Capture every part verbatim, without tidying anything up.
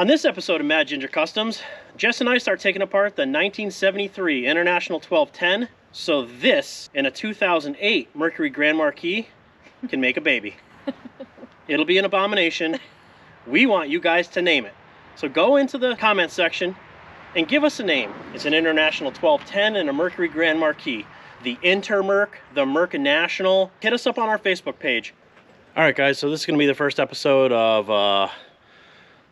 On this episode of Mad Ginger Customs, Jess and I start taking apart the nineteen seventy-three International twelve ten, so this and a two thousand eight Mercury Grand Marquis can make a baby. It'll be an abomination. We want you guys to name it. So go into the comment section and give us a name. It's an International twelve ten and a Mercury Grand Marquis. The Intermerc, the Merc National. Hit us up on our Facebook page. All right, guys, so this is going to be the first episode of... Uh,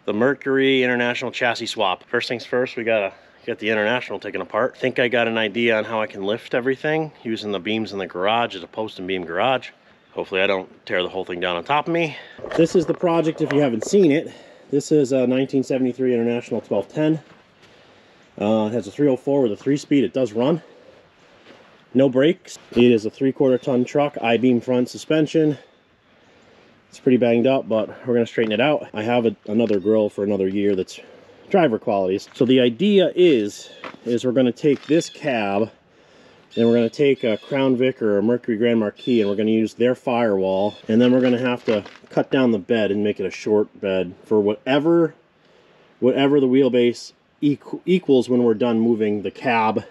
the Mercury International chassis swap. First things first, we gotta get the International taken apart. I think I got an idea on how I can lift everything using the beams in the garage as a post and beam garage. Hopefully I don't tear the whole thing down on top of me. This is the project if you haven't seen it. This is a nineteen seventy-three International twelve ten. Uh, it has a three oh four with a three-speed. It does run. No brakes. It is a three-quarter ton truck, I-beam front suspension. It's pretty banged up, but we're going to straighten it out. I have a, another grill for another year that's driver qualities. So the idea is, is we're going to take this cab, and we're going to take a Crown Vic or a Mercury Grand Marquis, and we're going to use their firewall. And then we're going to have to cut down the bed and make it a short bed for whatever, whatever the wheelbase equ equals when we're done moving the cab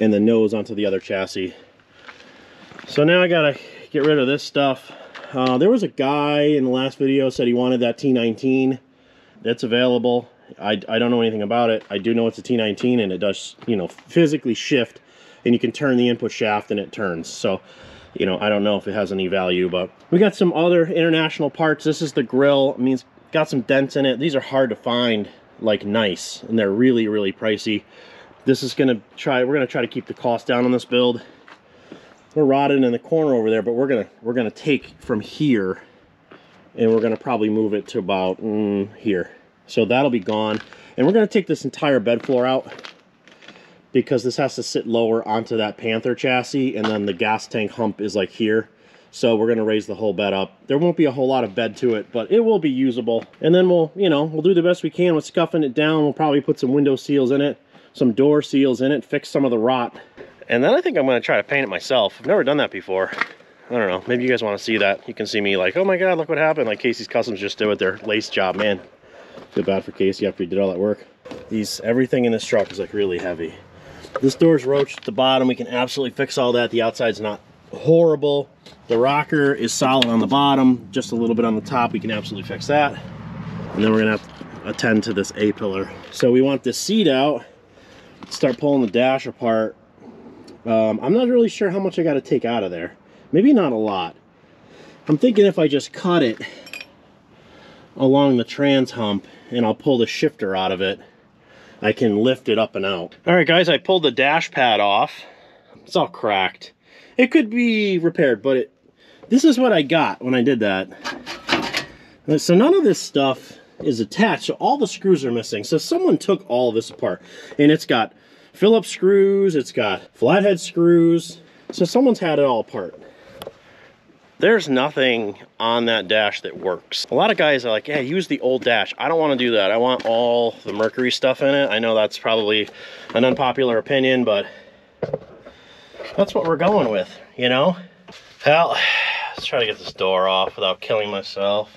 and the nose onto the other chassis. So now I got to get rid of this stuff. Uh, there was a guy in the last video said he wanted that T nineteen. That's available. I, I don't know anything about it. I do know it's a T nineteen and it does, you know, physically shift. And you can turn the input shaft and it turns. So, you know, I don't know if it has any value. But we got some other International parts. This is the grill. I mean, it's got some dents in it. These are hard to find, like, nice. And they're really, really pricey. This is going to try, we're going to try to keep the cost down on this build. We're rotting in the corner over there, but we're gonna we're gonna take from here, and we're gonna probably move it to about mm, here. So that'll be gone, and we're gonna take this entire bed floor out because this has to sit lower onto that Panther chassis, and then the gas tank hump is like here. So we're gonna raise the whole bed up. There won't be a whole lot of bed to it, but it will be usable. And then we'll you know we'll do the best we can with scuffing it down. We'll probably put some window seals in it, some door seals in it, fix some of the rot. And then I think I'm going to try to paint it myself. I've never done that before. I don't know. Maybe you guys want to see that. You can see me like, oh my God, look what happened. Like Casey's Customs just did with their lace job, man. Feel bad for Casey after he did all that work. These, everything in this truck is like really heavy. This door's roached at the bottom. We can absolutely fix all that. The outside's not horrible. The rocker is solid on the bottom, just a little bit on the top. We can absolutely fix that. And then we're going to have to attend to this A-pillar. So we want this seat out, start pulling the dash apart. Um, I'm not really sure how much I got to take out of there. Maybe not a lot. I'm thinking if I just cut it along the trans hump and I'll pull the shifter out of it, I can lift it up and out. All right, guys, I pulled the dash pad off. It's all cracked. It could be repaired, but it, this is what I got when I did that. So none of this stuff is attached. So all the screws are missing. So someone took all this apart, and it's got Phillips screws, it's got flathead screws. So someone's had it all apart. There's nothing on that dash that works. A lot of guys are like, yeah, use the old dash. I don't want to do that. I want all the Mercury stuff in it. I know that's probably an unpopular opinion, but that's what we're going with, you know? Well, let's try to get this door off without killing myself.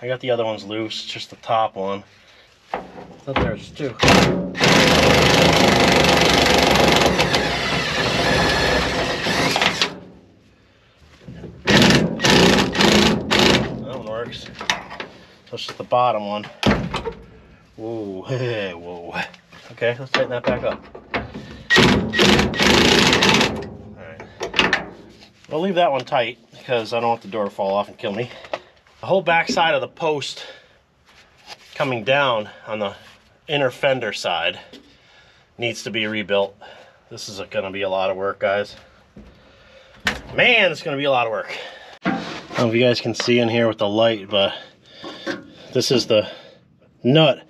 I got the other ones loose, just the top one. Up there it's two. That one works. That's just the bottom one. Whoa, hey, whoa. Okay, let's tighten that back up. Alright. I'll leave that one tight because I don't want the door to fall off and kill me. The whole back side of the post coming down on the inner fender side needs to be rebuilt. This is going to be a lot of work, guys. Man, it's going to be a lot of work. I don't know if you guys can see in here with the light, but this is the nut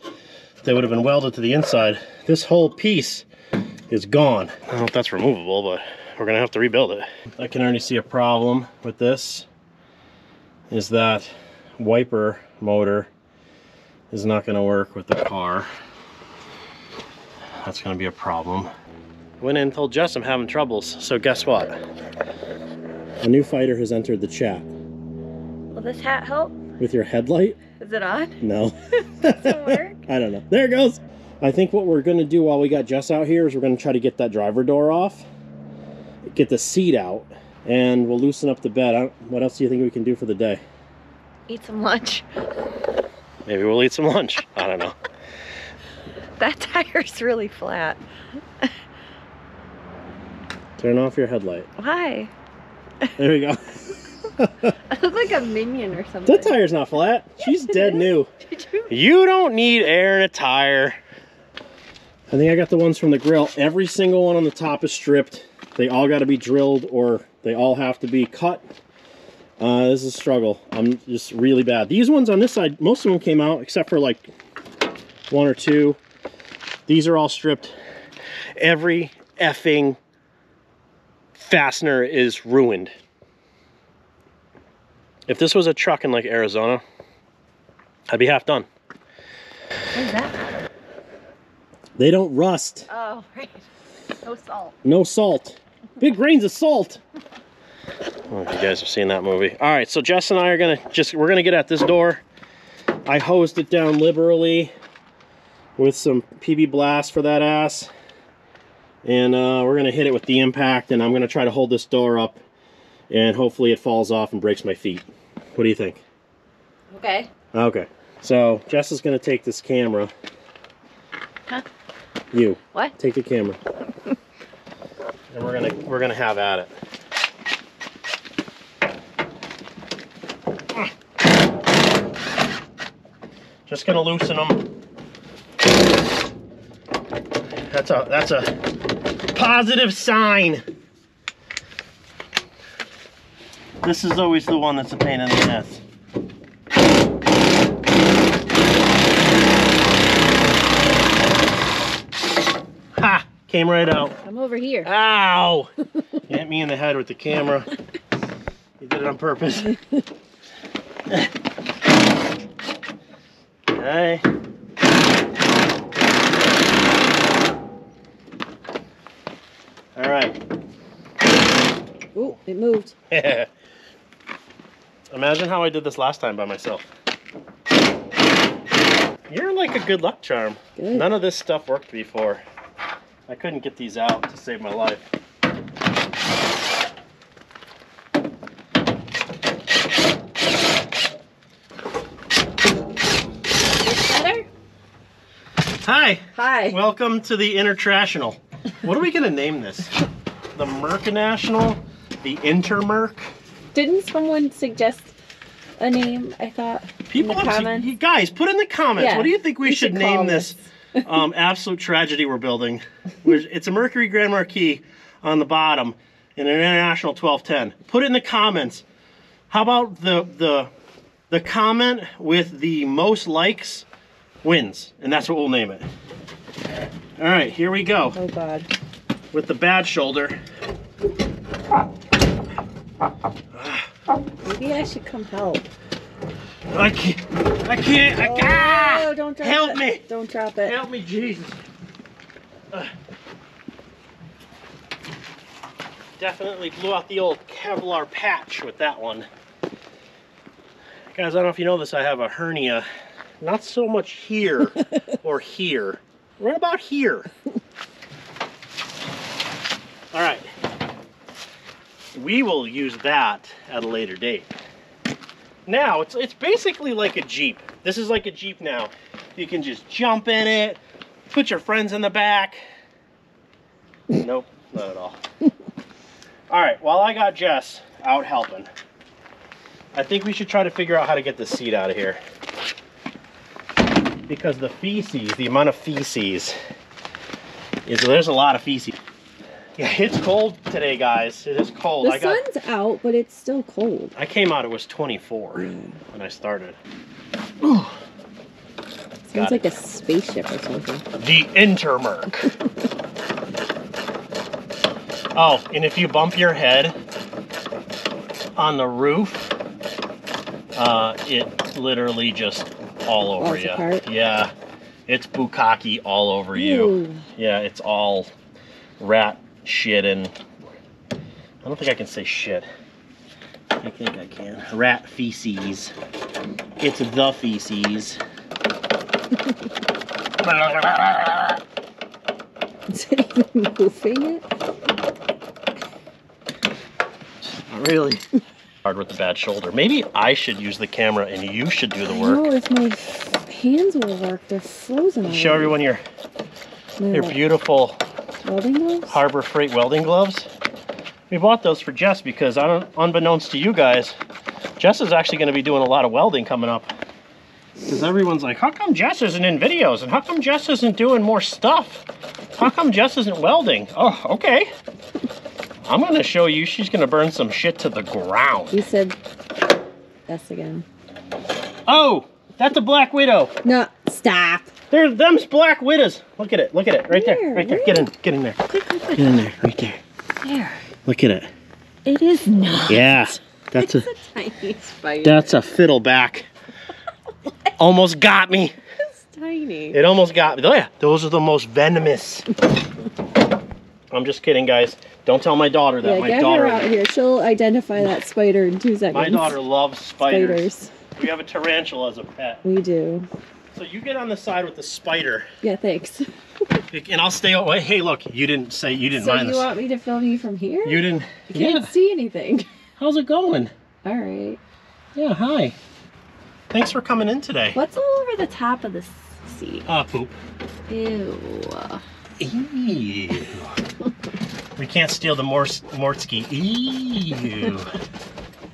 that would have been welded to the inside. This whole piece is gone. I don't know if that's removable, but we're going to have to rebuild it. I can already see a problem with this, is that wiper motor is not going to work with the car. That's going to be a problem. Went in and told Jess I'm having troubles, so guess what? A new fighter has entered the chat. Will this hat help? With your headlight? Is it on? No. Does it work? I don't know. There it goes. I think what we're going to do while we got Jess out here is we're going to try to get that driver door off, get the seat out, and we'll loosen up the bed. I don't, what else do you think we can do for the day? Eat some lunch. Maybe we'll eat some lunch. I don't know. That tire's really flat. Turn off your headlight. Why? There we go. I look like a minion or something. That tire's not flat. She's dead new. Did you? You don't need air in a tire. I think I got the ones from the grill. Every single one on the top is stripped. They all got to be drilled or they all have to be cut. Uh, this is a struggle. I'm just really bad. These ones on this side, most of them came out except for like one or two. These are all stripped. Every effing fastener is ruined. If this was a truck in like Arizona, I'd be half done. What is that? They don't rust. Oh, right. No salt. No salt. Big grains of salt. I don't know if you guys have seen that movie. All right, so Jess and I are gonna just, we're gonna get at this door. I hosed it down liberally with some P B Blast for that ass. And uh, we're gonna hit it with the impact, and I'm gonna try to hold this door up. And hopefully it falls off and breaks my feet. What do you think? Okay. Okay. So Jess is going to take this camera. Huh? You. What? Take the camera. And we're gonna we're gonna have at it. Just gonna loosen them. That's a that's a positive sign. This is always the one that's a pain in the ass. Ha! Came right out. I'm over here. Ow! You hit me in the head with the camera. You did it on purpose. Okay. All right. Ooh, it moved. Imagine how I did this last time by myself. You're like a good luck charm. Good. None of this stuff worked before. I couldn't get these out to save my life. Hi. Hi. Welcome to the International. What are we going to name this? The Mercanational? The Intermerc? Didn't someone suggest a name, I thought, people in the comments? You guys, put in the comments. Yeah, what do you think we, we should, should name this, this um, absolute tragedy we're building? It's a Mercury Grand Marquis on the bottom and an International twelve ten. Put it in the comments. How about the, the, the comment with the most likes wins? And that's what we'll name it. All right, here we go. Oh, God. With the bad shoulder. Maybe I should come help. I can't. I can't. I can't. Oh, don't drop help it. me. Don't drop it. Help me, Jesus. Uh, definitely blew out the old Kevlar patch with that one. Guys, I don't know if you know this, I have a hernia. Not so much here or here. Right about here. All right. We will use that at a later date. Now it's it's basically like a Jeep. This is like a Jeep now. You can just jump in it, put your friends in the back. Nope, not at all. All right, while I got Jess out helping, I think we should try to figure out how to get the seat out of here, because the feces, the amount of feces is, there's a lot of feces. Yeah, it's cold today, guys. It is cold. The I got, sun's out, but it's still cold. I came out, it was twenty-four mm. when I started. Ooh. Sounds like a spaceship or something. The Intermerc. Oh, and if you bump your head on the roof, uh, it literally just all over Lots you. Apart. Yeah, it's bukkake all over Ooh. you. Yeah, it's all rat shit, and I don't think I can say shit. I think I can. Rat feces. It's the feces. Is it even moving it? Not really. Hard with the bad shoulder. Maybe I should use the camera and you should do the work. I know, if my hands will work, they're frozen. Show already. Everyone your They're your like beautiful welding gloves? Harbor Freight welding gloves. We bought those for Jess because, I don't, unbeknownst to you guys, Jess is actually going to be doing a lot of welding coming up. Because everyone's like, how come Jess isn't in videos? And how come Jess isn't doing more stuff? How come Jess isn't welding? Oh, okay. I'm going to show you she's going to burn some shit to the ground. You said S again. Oh, that's a Black Widow. No, stop. There, them's Black Widows. Look at it. Look at it. Right there. there right there. Where? Get in. Get in there. Get in there. Right there. There. Look at it. It is not. Yeah. That's a, a tiny spider. That's a fiddle back. Almost got me. It's tiny. It almost got me. Oh yeah, those are the most venomous. I'm just kidding, guys. Don't tell my daughter that. Yeah, my get daughter her out here. She'll identify that spider in two seconds. My daughter loves spiders. spiders. We have a tarantula as a pet. We do. So you get on the side with the spider. Yeah, thanks. And I'll stay away. Hey, look, you didn't say you didn't so mind this. So you want me to film you from here? You didn't. You can't yeah. see anything. How's it going? All right. Yeah. Hi. Thanks for coming in today. What's all over the top of the seat? Ah, uh, poop. Ew. Ew. We can't steal the Mors Mortsky. Ew.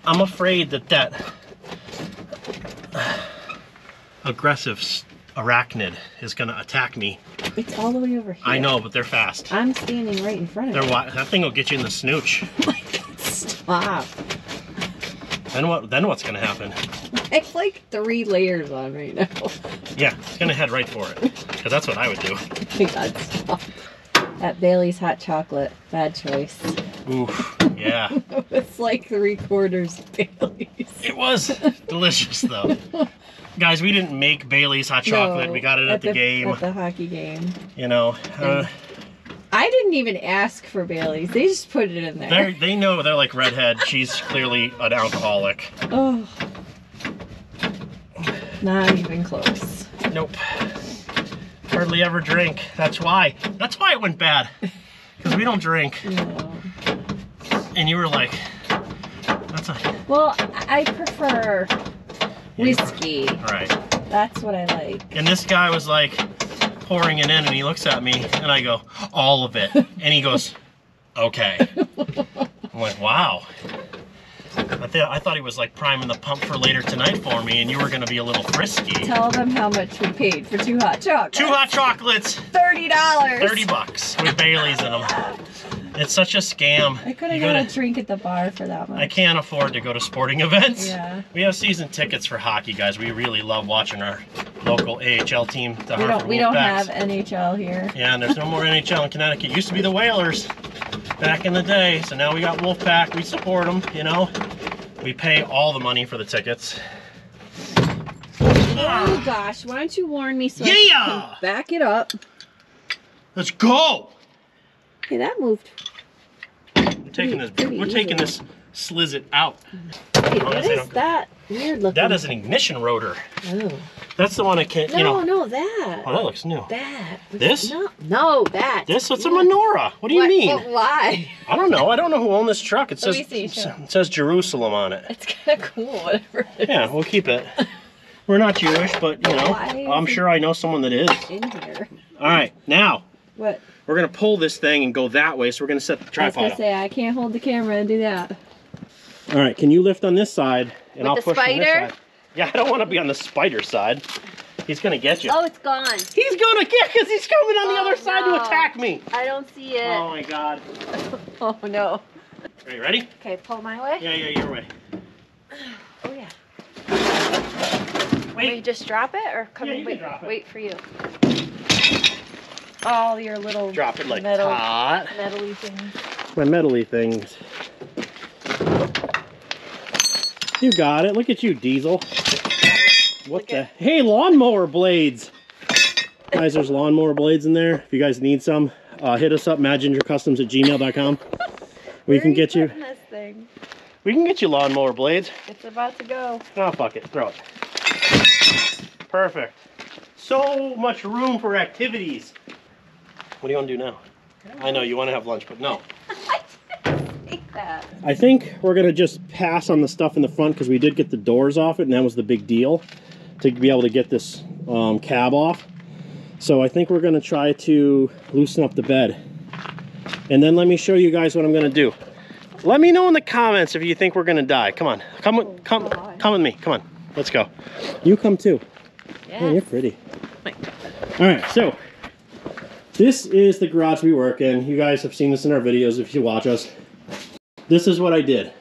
I'm afraid that that uh, aggressive arachnid is going to attack me. It's all the way over here. I know, but they're fast. I'm standing right in front of they're it. That thing will get you in the snooch. Stop. Then what? Then what's going to happen? It's like three layers on right now. Yeah, it's gonna head right for it. Because that's what I would do. God, stop. That Bailey's hot chocolate. Bad choice. Oof. Yeah. It's like three quarters Bailey's. It was delicious though. Guys, we didn't make Bailey's hot chocolate. No, we got it at, at the, the game. At the hockey game. You know. Uh, I didn't even ask for Bailey's. They just put it in there. They know. They're like redhead. She's clearly an alcoholic. Oh. Not even close. Nope. Hardly ever drink. That's why. That's why it went bad. Because we don't drink. No. And you were like, that's a... Well, I prefer whiskey. Yeah, prefer... Right. That's what I like. And this guy was like pouring it in and he looks at me and I go, all of it. And he goes, okay. I'm like, wow. I, th I thought he was like priming the pump for later tonight for me, and you were gonna be a little frisky. Tell them how much we paid for two hot chocolates. Two hot chocolates. Thirty dollars. Thirty bucks with Bailey's in them. It's such a scam. I could have got a drink at the bar for that much. I can't afford to go to sporting events. Yeah. We have season tickets for hockey, guys. We really love watching our local A H L team. The we don't, we don't have N H L here. Yeah, and there's no more N H L in Connecticut. It used to be the Whalers back in the day. So now we got Wolf Pack. We support them, you know. We pay all the money for the tickets. Oh gosh, why don't you warn me so yeah. I can back it up? Let's go! Hey, that moved. We're taking pretty, this pretty we're easy. taking this slizzit out. Hey, what is that weird looking? That is an ignition rotor. Oh. That's the one I can't no, you know. No, no, that. Oh, that looks new. That. This? No, no that. This? It's a menorah. What do you what, mean? What, why? I don't know. I don't know who owned this truck. It says see, it says Jerusalem on it. It's kinda cool, whatever. Yeah, we'll keep it. We're not Jewish, but you know, I'm sure I know someone that is. In here. Alright, now. What? We're gonna pull this thing and go that way, so we're gonna set the tripod. I was gonna say, I can't hold the camera and do that. All right, can you lift on this side and I'll push on this side? Yeah, I don't want to be on the spider side. He's gonna get you. Oh, it's gone. He's gonna get because he's coming on the other side to attack me. I don't see it. Oh my god. Oh no. Are you ready? Okay, pull my way. Yeah, yeah, your way. Oh yeah. Wait. Will you just drop it or come and wait? Wait for you. All your little drop it like metal, hot. metal-y things. My metal-y things. You got it. Look at you, Diesel. What Look the? At... Hey, lawnmower blades. Guys, there's lawnmower blades in there. If you guys need some, uh, hit us up, mad ginger customs at gmail dot com. We can get you. you... This thing? We can get you lawnmower blades. It's about to go. Oh, fuck it. Throw it. Perfect. so much room for activities. What do you want to do now? I know you want to have lunch, but no. I didn't think that. I think we're going to just pass on the stuff in the front because we did get the doors off it, and that was the big deal to be able to get this um, cab off. So I think we're going to try to loosen up the bed. And then let me show you guys what I'm going to do. Let me know in the comments if you think we're going to die. Come on. Come, oh, come, come with me. Come on. Let's go. You come too. Yeah. Oh, you're pretty. All right. So this is the garage we work in. You guys have seen this in our videos if you watch us. This is what I did.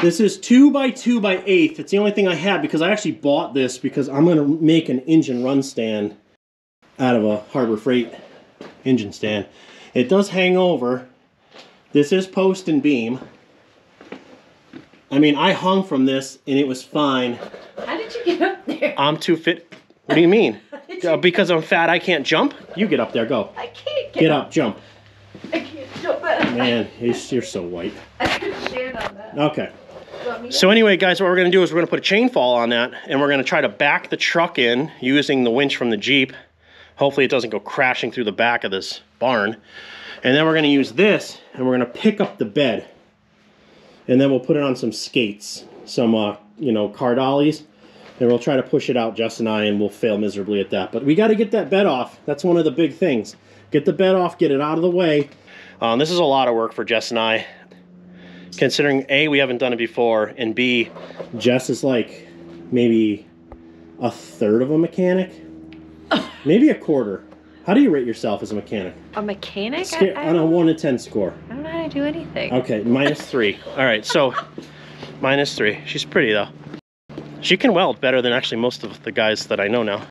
This is two by two by eighth. It's the only thing I had because I actually bought this because I'm going to make an engine run stand out of a Harbor Freight engine stand. It does hang over. This is post and beam. I mean, I hung from this and it was fine. How did you get up there? I'm too fit. What do you mean? You... Because I'm fat, I can't jump? You get up there, go. I can't get, get up. Get up, jump. I can't jump. Man, you're so white. I could stand on that. Okay. So anyway, guys, what we're going to do is we're going to put a chain fall on that and we're going to try to back the truck in using the winch from the Jeep. Hopefully it doesn't go crashing through the back of this barn. And then we're going to use this and we're going to pick up the bed. And then we'll put it on some skates, some, uh, you know, car dollies. And we'll try to push it out, Jess and I, and we'll fail miserably at that. But we got to get that bed off. That's one of the big things. Get the bed off, get it out of the way. Um, this is a lot of work for Jess and I. Considering, A, we haven't done it before, and B, Jess is like maybe a third of a mechanic. Maybe a quarter. How do you rate yourself as a mechanic? A mechanic? Sca I, I on a one to ten score. I don't know how to do anything. Okay, minus three. All right, so minus three. She's pretty, though. She can weld better than actually most of the guys that I know now.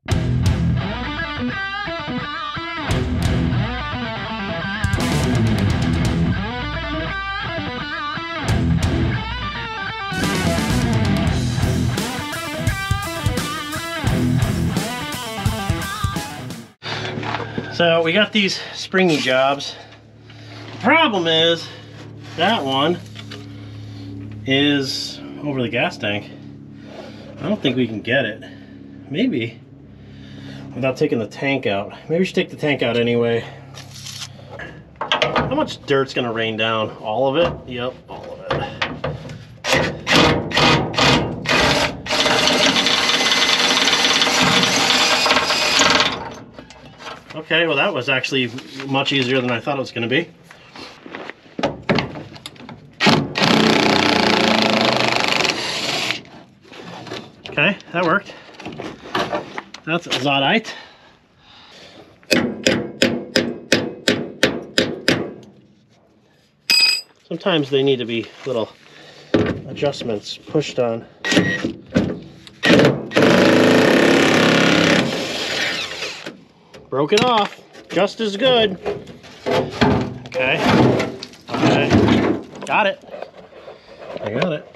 So we got these springy jobs. The problem is that one is over the gas tank. I don't think we can get it. Maybe without taking the tank out. Maybe we should take the tank out anyway. How much dirt's gonna rain down? All of it? Yep, all of it. Okay, well that was actually much easier than I thought it was going to be. Okay, that worked. That's all right. Sometimes they need to be little adjustments pushed on. Broke it off, just as good. Okay, okay, got it. I got it.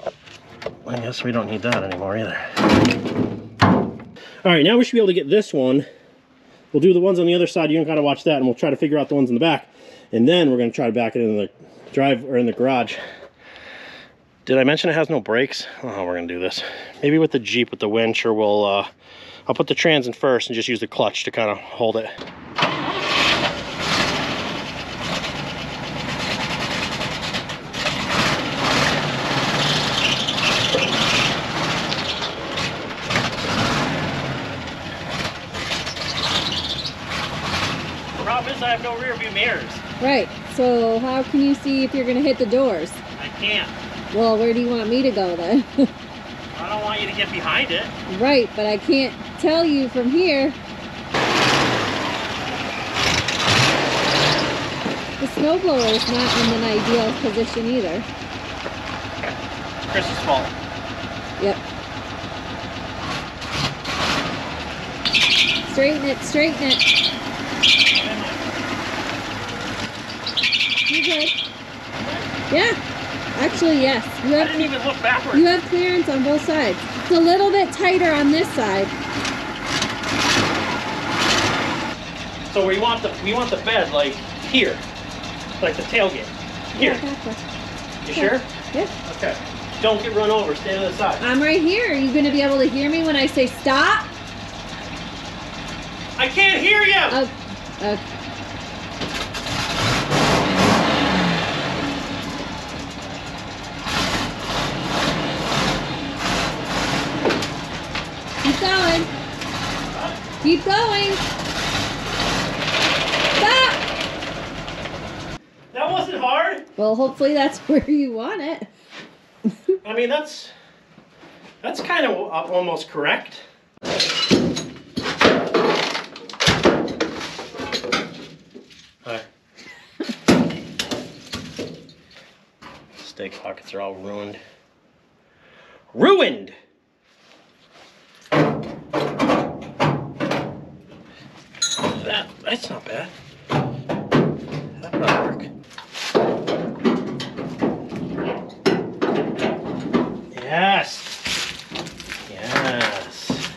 I guess we don't need that anymore either. All right, now we should be able to get this one. We'll do the ones on the other side. You don't gotta watch that, and we'll try to figure out the ones in the back. And then we're gonna try to back it in the drive or in the garage. Did I mention it has no brakes? Oh, we're gonna do this. Maybe with the Jeep with the winch, or we'll. Uh, I'll put the trans in first and just use the clutch to kind of hold it. The problem is I have no rear view mirrors. Right, so how can you see if you're gonna hit the doors? I can't. Well, where do you want me to go then? I don't want you to get behind it. Right, but I can't tell you from here. The snowblower is not in an ideal position either. It's Chris's fault. Yep. Straighten it, straighten it. You good? Yeah. Actually, yes. You have, I didn't even look backwards. You have clearance on both sides. It's a little bit tighter on this side. So we want the we want the bed like here, like the tailgate. Here. Yeah, gotcha. You yeah. sure? Yeah. Okay. Don't get run over. Stay on the side. I'm right here. Are you going to be able to hear me when I say stop? I can't hear you! Uh, uh. Keep going. Huh? Keep going. Stop! That wasn't hard. Well, hopefully that's where you want it. I mean, that's, that's kind of almost correct. Hi. Steak pockets are all ruined. Ruined! That, that's not bad. That might work. Yes! Yes!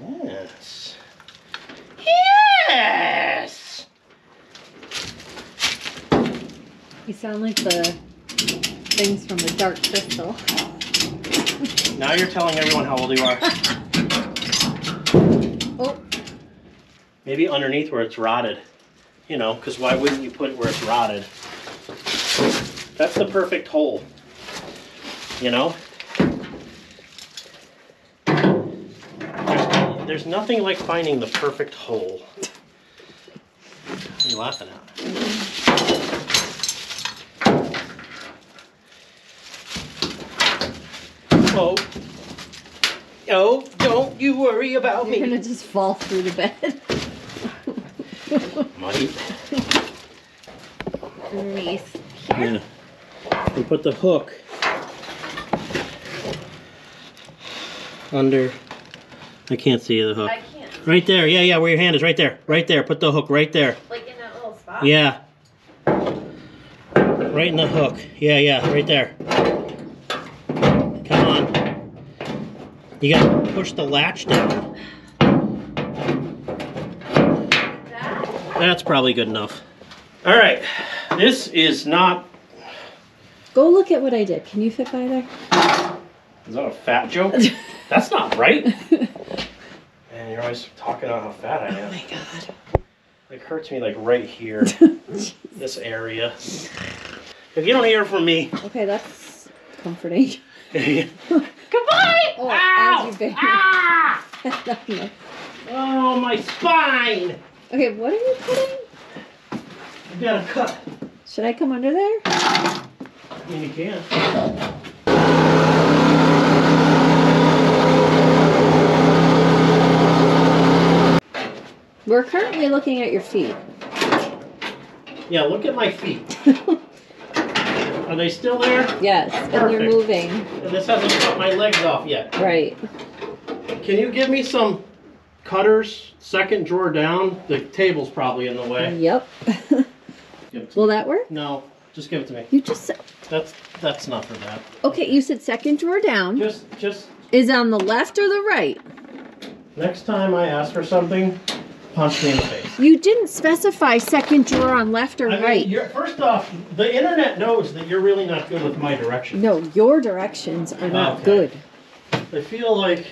Yes! Yes! You sound like the things from the Dark Crystal. Now you're telling everyone how old you are. Oh. Maybe underneath where it's rotted. You know, because why wouldn't you put it where it's rotted? That's the perfect hole. You know, there's, there's nothing like finding the perfect hole. What are you laughing at? Oh, oh, don't you worry about me. You're gonna just fall through the bed. Muddy. Underneath. Yeah. We put the hook under. I can't see the hook. I can't. Right there. Yeah, yeah, where your hand is. Right there. Right there. Put the hook right there. Like in that little spot? Yeah. Right in the hook. Yeah, yeah, right there. Come on. You gotta push the latch down. That? That's probably good enough. All right. This is not... Go look at what I did. Can you fit by there? Is that a fat joke? That's not right. Man, you're always talking about how fat I am. Oh my god. It hurts me like right here. This area. If you don't hear from me. Okay, that's comforting. Goodbye! Oh, ow! As you ah! No. Oh, my spine! Okay, what are you putting? I've got a cut. Should I come under there? I mean, you can. We're currently looking at your feet. Yeah, look at my feet. Are they still there? Yes, perfect. And you're moving. And this hasn't cut my legs off yet. Right. Can you give me some cutters, second drawer down? The table's probably in the way. Yep. Will that work? No, just give it to me. You just said... That's, that's not for that. Okay, you said second drawer down. Just, just... Is on the left or the right? Next time I ask for something... Punch me in the face. You didn't specify second drawer on left or I mean, right. You're, first off, the internet knows that you're really not good with my directions. No, your directions are not okay. Good. I feel like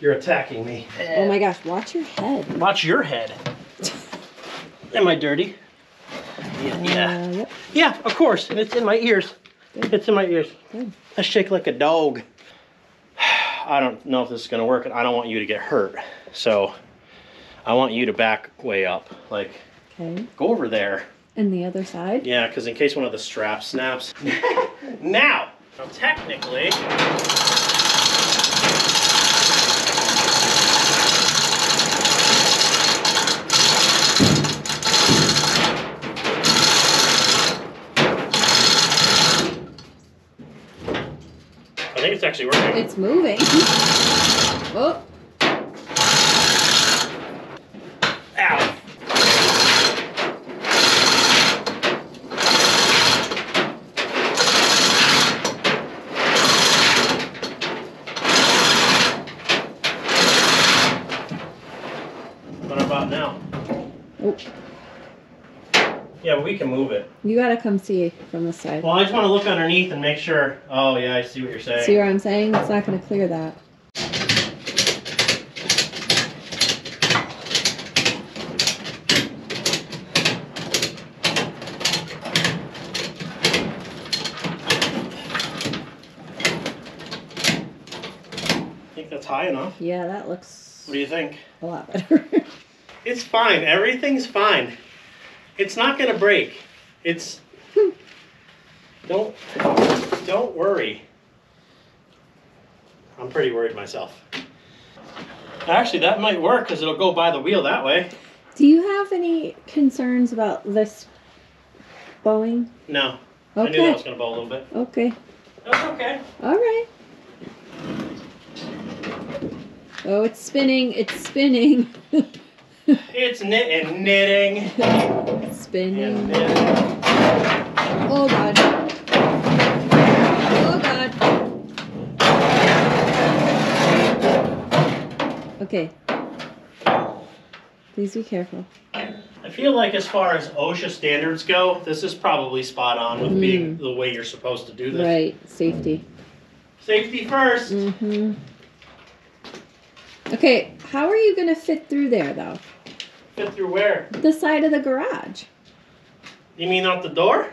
you're attacking me. Oh my gosh, watch your head. Watch your head. Am I dirty? Yeah. Yeah, uh, yep. Yeah, of course. And it's in my ears. Good. It's in my ears. Good. I shake like a dog. I don't know if this is going to work, and I don't want you to get hurt. So... I want you to back way up, like, okay. Go over there. And the other side? Yeah, because in case one of the straps snaps. Now, now, technically, I think it's actually working. It's moving. Oh. We can move it. You gotta come see from this side. Well, I just want to look underneath and make sure. Oh yeah, I see what you're saying. See what I'm saying? It's not gonna clear that. high enough. Yeah, that looks... What do you think? A lot better. It's fine. Everything's fine. It's not going to break. It's... don't... Don't worry. I'm pretty worried myself. Actually, that might work because it'll go by the wheel that way. Do you have any concerns about this bowing? No. Okay. I knew that was going to bow a little bit. Okay. That's okay. All right. Oh, it's spinning. It's spinning. It's knit and knitting. It's spinning. And knitting. Oh, God. Oh, God. Okay. Please be careful. I feel like as far as OSHA standards go, this is probably spot on with mm. being the way you're supposed to do this. Right. Safety. Safety first. Mm-hmm. Okay, how are you going to fit through there, though? Fit through where? The side of the garage. You mean out the door?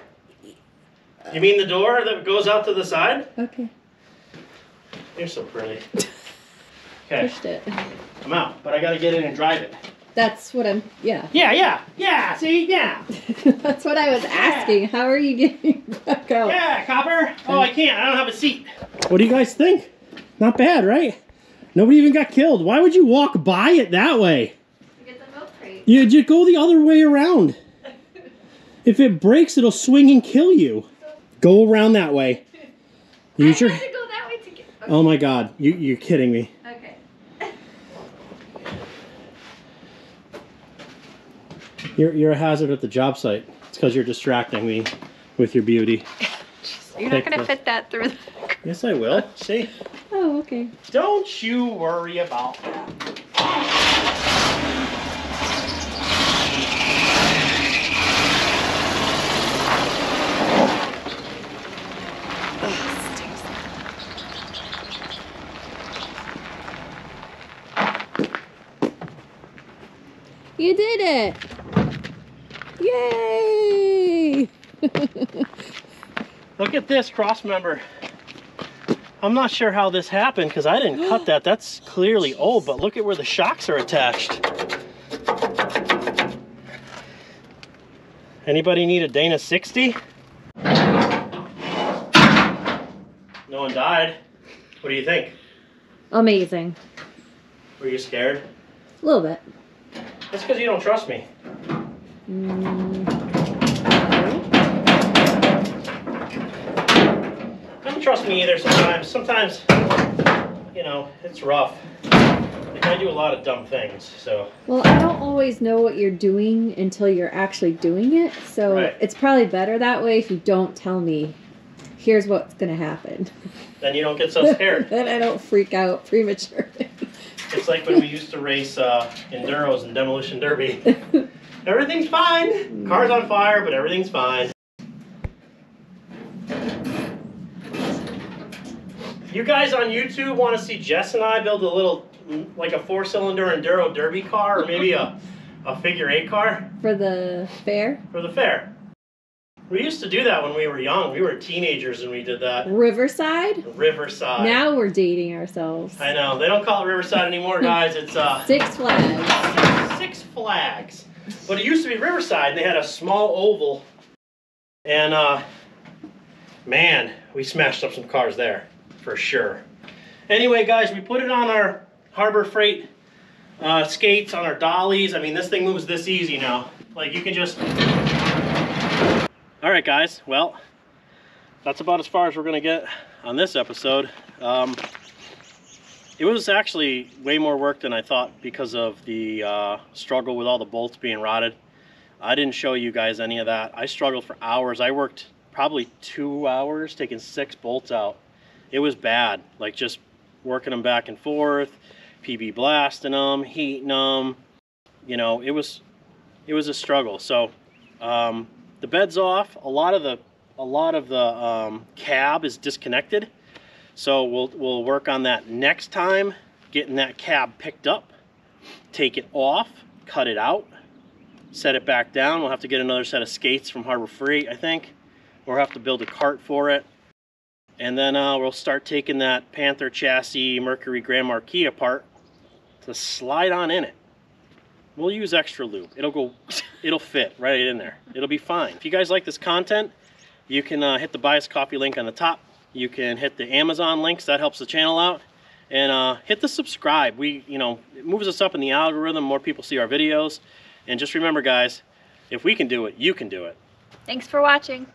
You mean the door that goes out to the side? Okay. You're so pretty. Okay. Pushed it. I'm out, but I got to get in and drive it. That's what I'm, yeah. Yeah, yeah, yeah, see, yeah. That's what I was asking. Yeah. How are you getting back out? Yeah, copper. Oh, I can't. I don't have a seat. What do you guys think? Not bad, right? Nobody even got killed. Why would you walk by it that way? You get the milk crate. You just go the other way around. If it breaks, it'll swing and kill you. Go around that way. Use I your... had to go that way to get... Okay. Oh my God. You, you're kidding me. Okay. you're, you're a hazard at the job site. It's because you're distracting me with your beauty. You're not going to fit that through the... Yes, I will. See? Oh, okay. Don't you worry about that. You did it! Yay! Look at this cross member. I'm not sure how this happened because I didn't cut that. That's clearly Jeez. old, but look at where the shocks are attached. Anybody need a Dana sixty? No one died. What do you think? Amazing. Were you scared? A little bit. That's because you don't trust me. Mm. Trust me either sometimes. Sometimes, you know, it's rough. Like I do a lot of dumb things, so. Well, I don't always know what you're doing until you're actually doing it. So right. It's probably better that way if you don't tell me, here's what's going to happen. Then you don't get so scared. Then I don't freak out prematurely. It's like when we used to race uh, Enduros and Demolition Derby. Everything's fine. Car's on fire, but everything's fine. You guys on YouTube want to see Jess and I build a little, like a four-cylinder Enduro Derby car, or maybe a, a figure eight car? For the fair? For the fair. We used to do that when we were young. We were teenagers and we did that. Riverside? Riverside. Now we're dating ourselves. I know. They don't call it Riverside anymore, guys. It's uh, Six Flags. Six, six Flags. But it used to be Riverside, and they had a small oval. And, uh, man, we smashed up some cars there. For sure. Anyway, guys, we put it on our Harbor Freight uh, skates, on our dollies. I mean, this thing moves this easy now. Like, you can just... All right, guys. Well, that's about as far as we're going to get on this episode. Um, it was actually way more work than I thought because of the uh, struggle with all the bolts being rotted. I didn't show you guys any of that. I struggled for hours. I worked probably two hours taking six bolts out. It was bad, like just working them back and forth, P B blasting them, heating them. You know, it was it was a struggle. So um, the bed's off. A lot of the a lot of the um, cab is disconnected. So we'll we'll work on that next time. Getting that cab picked up, take it off, cut it out, set it back down. We'll have to get another set of skates from Harbor Freight, I think. We'll have to build a cart for it. And then uh, we'll start taking that Panther Chassis Mercury Grand Marquis apart to slide on in it. We'll use extra lube. It'll go, it'll fit right in there. It'll be fine. If you guys like this content, you can uh, hit the Buy Us Coffee link on the top. You can hit the Amazon links. That helps the channel out. And uh, hit the subscribe. We, you know, it moves us up in the algorithm. More people see our videos. And just remember, guys, if we can do it, you can do it. Thanks for watching.